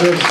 Cheers.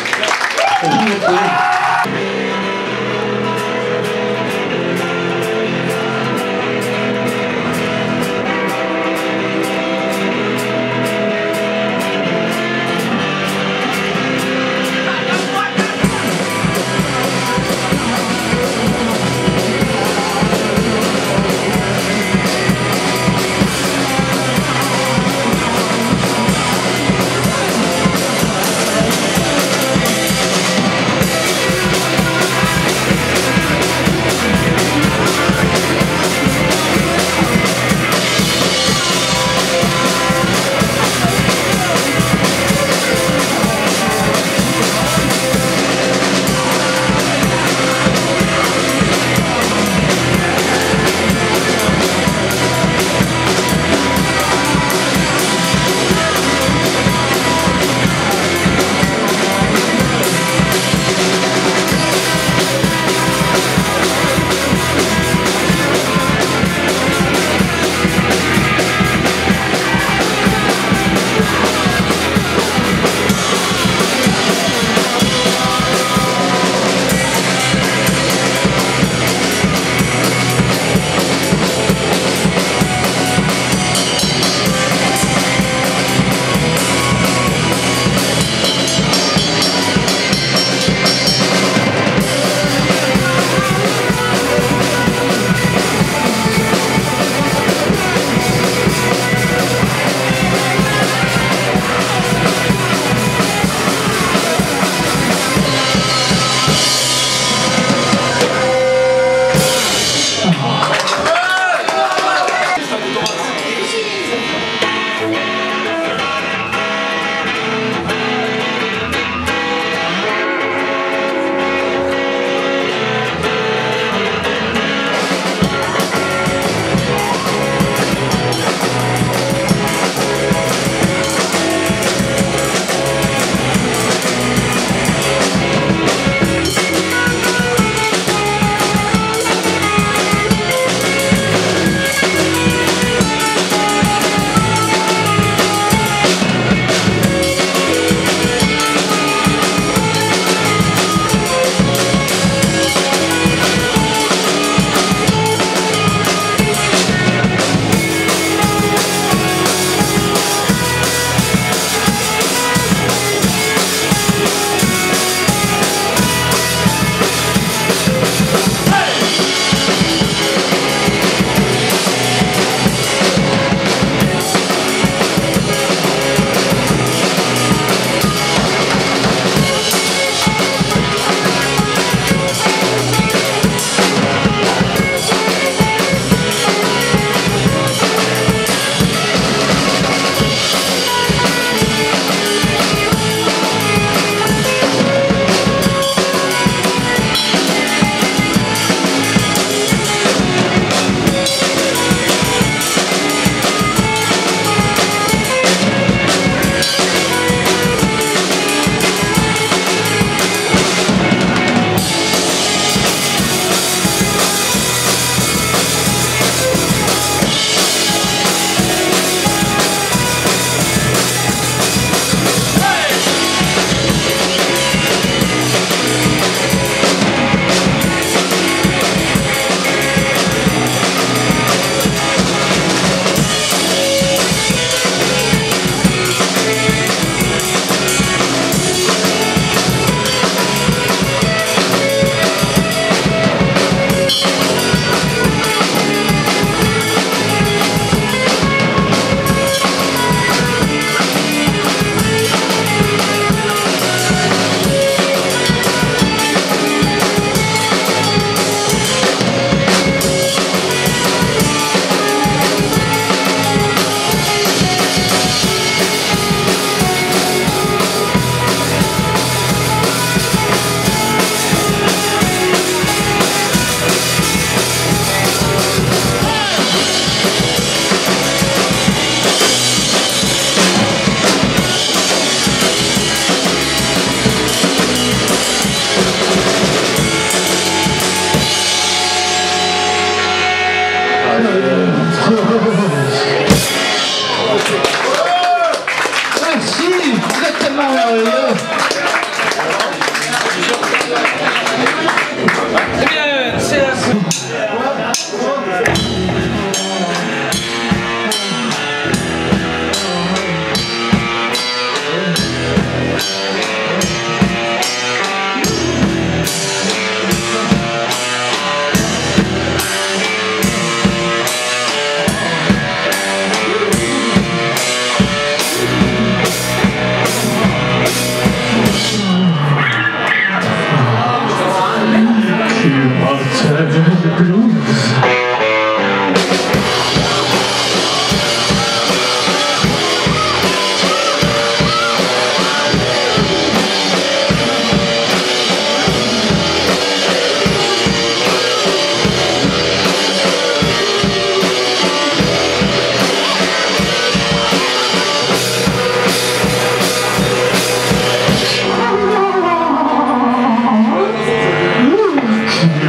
the blues.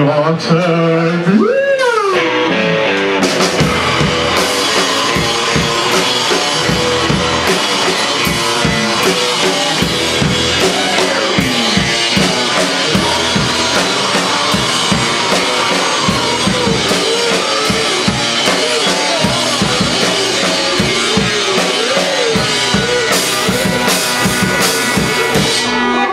Your turn. Champagne.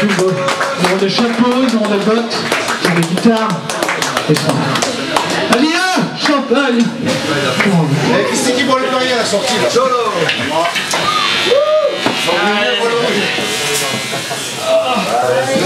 Ils ont des chapeaux, ils ont des bottes, ils ont des guitares, et ça. Allez, hein, champagne. Et c'est qui boit le mariage à la sortie là? Solo. Wouh.